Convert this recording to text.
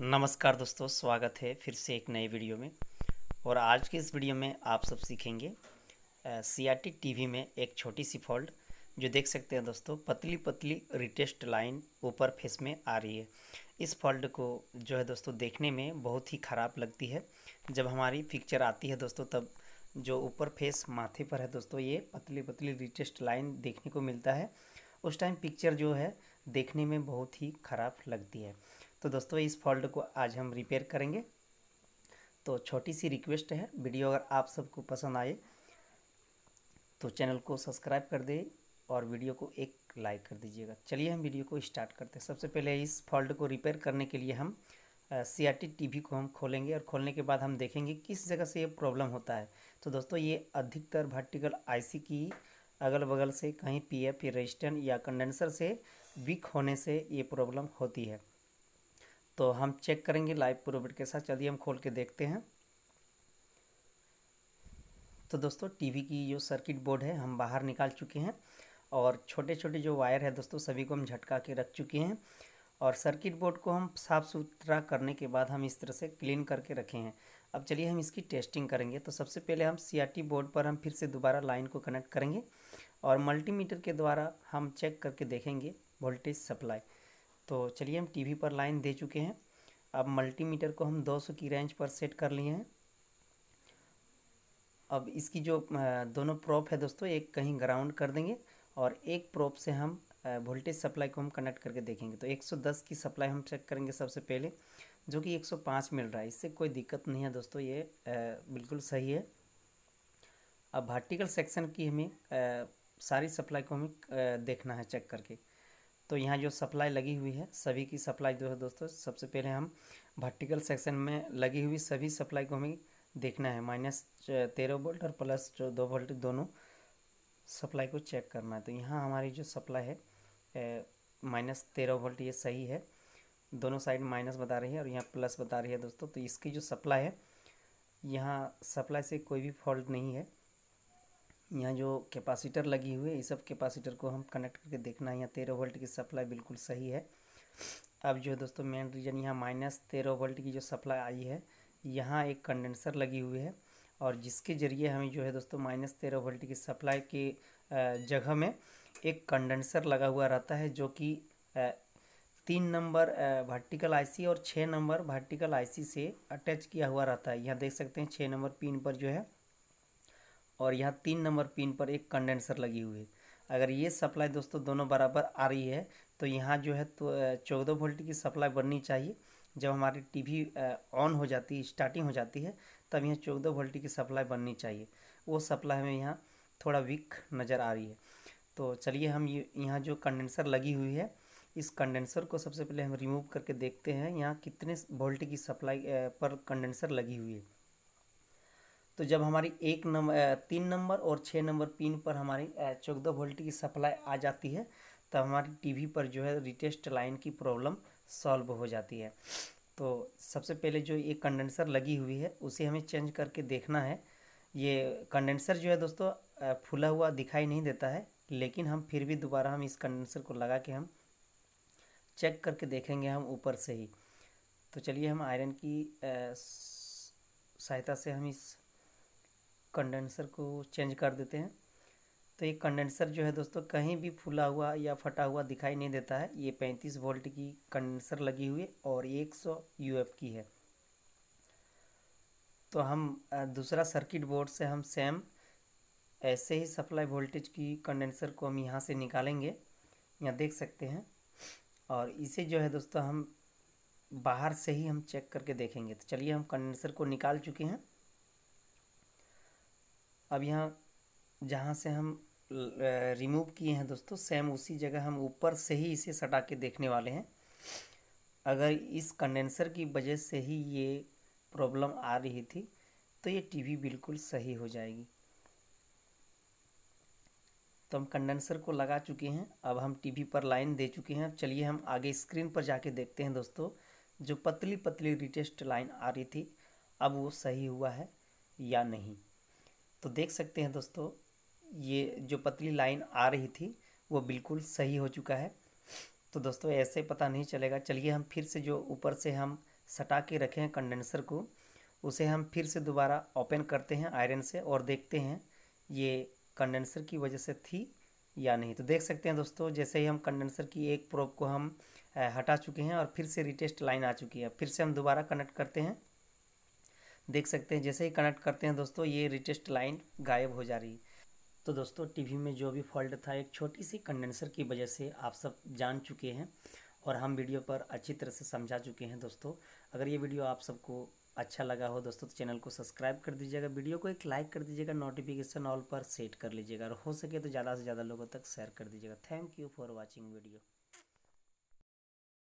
नमस्कार दोस्तों, स्वागत है फिर से एक नए वीडियो में। और आज के इस वीडियो में आप सब सीखेंगे CRT टीवी में एक छोटी सी फॉल्ट जो देख सकते हैं दोस्तों, पतली पतली रिटेस्ट लाइन ऊपर फेस में आ रही है। इस फॉल्ट को जो है दोस्तों देखने में बहुत ही ख़राब लगती है। जब हमारी पिक्चर आती है दोस्तों, तब जो ऊपर फेस माथे पर है दोस्तों, ये पतली पतली रिटेस्ट लाइन देखने को मिलता है। उस टाइम पिक्चर जो है देखने में बहुत ही ख़राब लगती है। तो दोस्तों इस फॉल्ट को आज हम रिपेयर करेंगे। तो छोटी सी रिक्वेस्ट है, वीडियो अगर आप सबको पसंद आए तो चैनल को सब्सक्राइब कर दे और वीडियो को एक लाइक कर दीजिएगा। चलिए हम वीडियो को स्टार्ट करते हैं। सबसे पहले इस फॉल्ट को रिपेयर करने के लिए हम CRT टीवी को हम खोलेंगे और खोलने के बाद हम देखेंगे किस जगह से ये प्रॉब्लम होता है। तो दोस्तों ये अधिकतर वर्टिकल IC की अगल बगल से कहीं PF रेजिस्टेंट या कंडेंसर से वीक होने से ये प्रॉब्लम होती है। तो हम चेक करेंगे लाइव प्रोबेट के साथ। चलिए हम खोल के देखते हैं। तो दोस्तों टीवी की जो सर्किट बोर्ड है हम बाहर निकाल चुके हैं और छोटे छोटे जो वायर है दोस्तों सभी को हम झटका के रख चुके हैं। और सर्किट बोर्ड को हम साफ़ सुथरा करने के बाद हम इस तरह से क्लीन करके रखे हैं। अब चलिए हम इसकी टेस्टिंग करेंगे। तो सबसे पहले हम CRT बोर्ड पर हम फिर से दोबारा लाइन को कनेक्ट करेंगे और मल्टीमीटर के द्वारा हम चेक करके देखेंगे वोल्टेज सप्लाई। तो चलिए हम टीवी पर लाइन दे चुके हैं। अब मल्टीमीटर को हम 200 की रेंज पर सेट कर लिए हैं। अब इसकी जो दोनों प्रोप है दोस्तों, एक कहीं ग्राउंड कर देंगे और एक प्रोप से हम वोल्टेज सप्लाई को हम कनेक्ट करके देखेंगे। तो 110 की सप्लाई हम चेक करेंगे सबसे पहले, जो कि 105 मिल रहा है। इससे कोई दिक्कत नहीं है दोस्तों, ये बिल्कुल सही है। अब वर्टिकल सेक्शन की हमें सारी सप्लाई को हमें देखना है चेक करके। तो यहाँ जो सप्लाई लगी हुई है सभी की सप्लाई जो है दोस्तों, सबसे पहले हम वर्टिकल सेक्शन में लगी हुई सभी सप्लाई को हमें देखना है। -13 वोल्ट और +2 वोल्ट दोनों सप्लाई को चेक करना है। तो यहाँ हमारी जो सप्लाई है -13 वोल्ट ये सही है। दोनों साइड माइनस बता रही है और यहाँ प्लस बता रही है दोस्तों। तो इसकी जो सप्लाई है, यहाँ सप्लाई से कोई भी फॉल्ट नहीं है। यहाँ जो कैपेसिटर लगी हुई है, इस सब कैपेसिटर को हम कनेक्ट करके देखना है। यहाँ 13 वोल्ट की सप्लाई बिल्कुल सही है। अब जो है दोस्तों मेन रीजन, यहाँ -13 वोल्ट की जो सप्लाई आई है, यहाँ एक कंडेंसर लगी हुई है और जिसके ज़रिए हमें जो है दोस्तों -13 वोल्ट की सप्लाई की जगह में एक कंडेंसर लगा हुआ रहता है, जो कि 3 नंबर वर्टिकल IC और 6 नंबर वर्टिकल IC से अटैच किया हुआ रहता है। यहाँ देख सकते हैं 6 नंबर पिन पर जो है, और यहाँ 3 नंबर पिन पर एक कंडेंसर लगी हुई है। अगर ये सप्लाई दोस्तों दोनों बराबर आ रही है तो यहाँ जो है तो 14 वोल्ट की सप्लाई बननी चाहिए। जब हमारी टीवी ऑन हो जाती है, स्टार्टिंग हो जाती है, तब यहाँ 14 वोल्ट की सप्लाई बननी चाहिए। वो सप्लाई हमें यहाँ थोड़ा वीक नज़र आ रही है। तो चलिए हम यहाँ जो कंडेंसर लगी हुई है, इस कंडेंसर को सबसे पहले हम रिमूव करके देखते हैं यहाँ कितने वोल्ट की सप्लाई पर कंडेंसर लगी हुई है। तो जब हमारी 3 नंबर और 6 नंबर पिन पर हमारी 14 वोल्ट की सप्लाई आ जाती है, तब हमारी टीवी पर जो है रिटेस्ट लाइन की प्रॉब्लम सॉल्व हो जाती है। तो सबसे पहले जो ये कंडेंसर लगी हुई है उसे हमें चेंज करके देखना है। ये कंडेंसर जो है दोस्तों फूला हुआ दिखाई नहीं देता है, लेकिन हम फिर भी दोबारा हम इस कंडेंसर को लगा के हम चेक करके देखेंगे हम ऊपर से ही। तो चलिए हम आयरन की सहायता से हम इस कंडेंसर को चेंज कर देते हैं। तो ये कंडेंसर जो है दोस्तों कहीं भी फूला हुआ या फटा हुआ दिखाई नहीं देता है। ये 35 वोल्ट की कंडेंसर लगी हुई और 100 UF की है। तो हम दूसरा सर्किट बोर्ड से हम सेम ऐसे ही सप्लाई वोल्टेज की कंडेंसर को हम यहाँ से निकालेंगे, यहाँ देख सकते हैं, और इसे जो है दोस्तों हम बाहर से ही हम चेक करके देखेंगे। तो चलिए हम कंडेंसर को निकाल चुके हैं। अब यहाँ जहाँ से हम रिमूव किए हैं दोस्तों, सेम उसी जगह हम ऊपर से ही इसे सटा के देखने वाले हैं। अगर इस कंडेंसर की वजह से ही ये प्रॉब्लम आ रही थी तो ये टीवी बिल्कुल सही हो जाएगी। तो हम कंडेंसर को लगा चुके हैं। अब हम टीवी पर लाइन दे चुके हैं। अब चलिए हम आगे स्क्रीन पर जाके देखते हैं दोस्तों, जो पतली पतली रिटेस्ट लाइन आ रही थी अब वो सही हुआ है या नहीं। तो देख सकते हैं दोस्तों ये जो पतली लाइन आ रही थी वो बिल्कुल सही हो चुका है। तो दोस्तों ऐसे पता नहीं चलेगा। चलिए हम फिर से जो ऊपर से हम सटा के रखे हैं कंडेंसर को, उसे हम फिर से दोबारा ओपन करते हैं आयरन से और देखते हैं ये कंडेंसर की वजह से थी या नहीं। तो देख सकते हैं दोस्तों, जैसे ही हम कंडेंसर की एक प्रोब को हम हटा चुके हैं और फिर से रिटेस्ट लाइन आ चुकी है। फिर से हम दोबारा कनेक्ट करते हैं, देख सकते हैं जैसे ही कनेक्ट करते हैं दोस्तों ये रिटेस्ट लाइन गायब हो जा रही है। तो दोस्तों टीवी में जो भी फॉल्ट था एक छोटी सी कंडेंसर की वजह से आप सब जान चुके हैं और हम वीडियो पर अच्छी तरह से समझा चुके हैं। दोस्तों अगर ये वीडियो आप सबको अच्छा लगा हो दोस्तों तो चैनल को सब्सक्राइब कर दीजिएगा, वीडियो को एक लाइक कर दीजिएगा, नोटिफिकेशन ऑल पर सेट कर लीजिएगा और हो सके तो ज़्यादा से ज़्यादा लोगों तक शेयर कर दीजिएगा। Thank you for watching video.